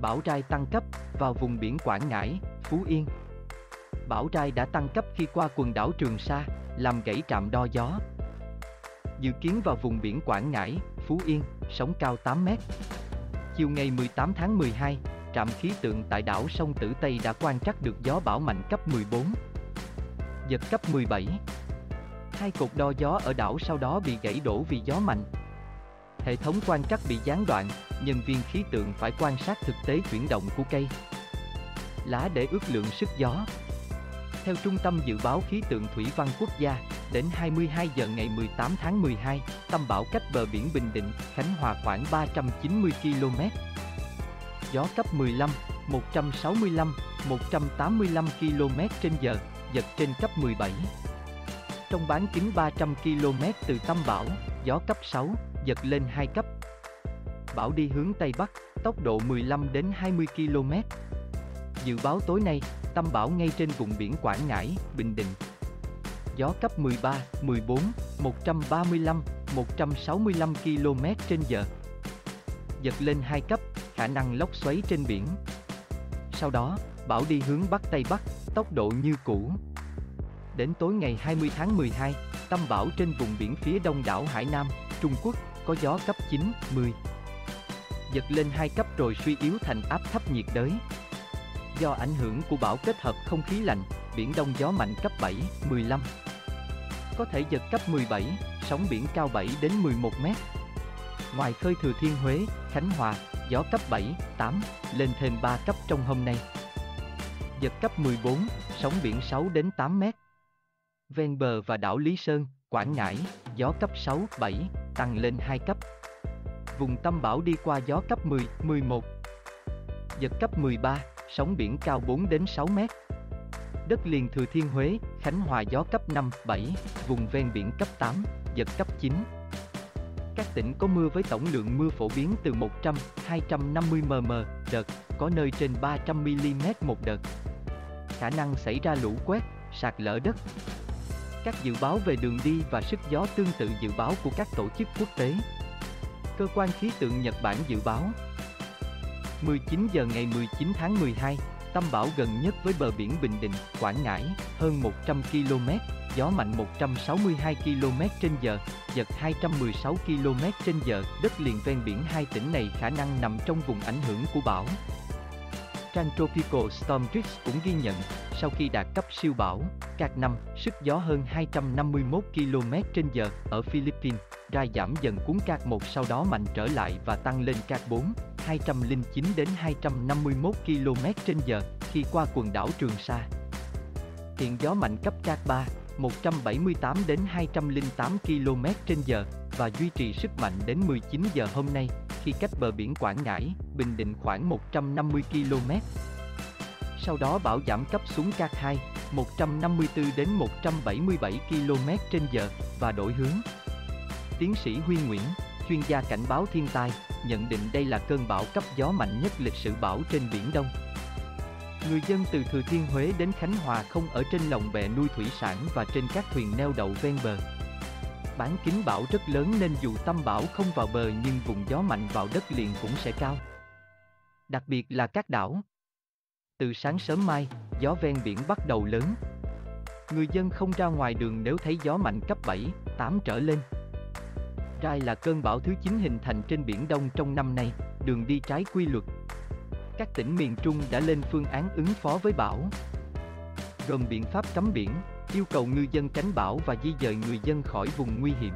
Bão Rai tăng cấp vào vùng biển Quảng Ngãi, Phú Yên. Bão Rai đã tăng cấp khi qua quần đảo Trường Sa, làm gãy trạm đo gió. Dự kiến vào vùng biển Quảng Ngãi, Phú Yên, sóng cao 8 m. Chiều ngày 18 tháng 12, trạm khí tượng tại đảo Song Tử Tây đã quan trắc được gió bão mạnh cấp 14, giật cấp 17. Hai cột đo gió ở đảo sau đó bị gãy đổ vì gió mạnh. Hệ thống quan trắc bị gián đoạn, nhân viên khí tượng phải quan sát thực tế chuyển động của cây, lá để ước lượng sức gió. Theo Trung tâm Dự báo Khí tượng Thủy văn Quốc gia, đến 22 giờ ngày 18 tháng 12, tâm bão cách bờ biển Bình Định, Khánh Hòa khoảng 390 km. Gió cấp 15, 165, 185 km/h, giật trên cấp 17. Trong bán kính 300 km từ tâm bão, gió cấp 6, giật lên 2 cấp. Bão đi hướng Tây Bắc, tốc độ 15 đến 20 km. Dự báo tối nay, tâm bão ngay trên vùng biển Quảng Ngãi, Bình Định. Gió cấp 13, 14, 135, 165 km/h. Giật lên 2 cấp, khả năng lốc xoáy trên biển. Sau đó, bão đi hướng Bắc Tây Bắc, tốc độ như cũ. Đến tối ngày 20 tháng 12, tâm bão trên vùng biển phía đông đảo Hải Nam, Trung Quốc, có gió cấp 9, 10. Giật lên 2 cấp rồi suy yếu thành áp thấp nhiệt đới. Do ảnh hưởng của bão kết hợp không khí lạnh, Biển Đông gió mạnh cấp 7, 15. Có thể giật cấp 17, sóng biển cao 7 đến 11 m. Ngoài khơi Thừa Thiên Huế, Khánh Hòa, gió cấp 7, 8, lên thêm 3 cấp trong hôm nay. Giật cấp 14, sóng biển 6 đến 8 m. Ven bờ và đảo Lý Sơn, Quảng Ngãi, gió cấp 6, 7, tăng lên 2 cấp. Vùng tâm bão đi qua gió cấp 10, 11. Giật cấp 13, sóng biển cao 4 đến 6 m. Đất liền Thừa Thiên Huế, Khánh Hòa gió cấp 5, 7, vùng ven biển cấp 8, giật cấp 9. Các tỉnh có mưa với tổng lượng mưa phổ biến từ 100, 250 mm đợt, có nơi trên 300 mm một đợt. Khả năng xảy ra lũ quét, sạt lở đất. Các dự báo về đường đi và sức gió tương tự dự báo của các tổ chức quốc tế. Cơ quan khí tượng Nhật Bản dự báo 19 giờ ngày 19 tháng 12, tâm bão gần nhất với bờ biển Bình Định, Quảng Ngãi, hơn 100 km, gió mạnh 162 km/h, giật 216 km/h, đất liền ven biển hai tỉnh này khả năng nằm trong vùng ảnh hưởng của bão. Trang Tropical Storm Risk cũng ghi nhận, sau khi đạt cấp siêu bão, Cạc 5, sức gió hơn 251 km/h ở Philippines, Rai giảm dần cuốn Cạc 1 sau đó mạnh trở lại và tăng lên Cạc 4, 209 đến 251 km/h khi qua quần đảo Trường Sa. Hiện gió mạnh cấp Cạc 3, 178 đến 208 km/h và duy trì sức mạnh đến 19 giờ hôm nay, khi cách bờ biển Quảng Ngãi, Bình Định khoảng 150 km. Sau đó bão giảm cấp xuống Cạc 2, 154 đến 177 km/h và đổi hướng. Tiến sĩ Huy Nguyễn, chuyên gia cảnh báo thiên tai, nhận định đây là cơn bão cấp gió mạnh nhất lịch sử bão trên Biển Đông. Người dân từ Thừa Thiên Huế đến Khánh Hòa không ở trên lòng bè nuôi thủy sản và trên các thuyền neo đậu ven bờ. Bán kính bão rất lớn nên dù tâm bão không vào bờ nhưng vùng gió mạnh vào đất liền cũng sẽ cao, đặc biệt là các đảo. Từ sáng sớm mai, gió ven biển bắt đầu lớn. Người dân không ra ngoài đường nếu thấy gió mạnh cấp 7, 8 trở lên. Rai là cơn bão thứ 9 hình thành trên Biển Đông trong năm nay, đường đi trái quy luật. Các tỉnh miền Trung đã lên phương án ứng phó với bão, gồm biện pháp cấm biển, yêu cầu ngư dân tránh bão và di dời người dân khỏi vùng nguy hiểm.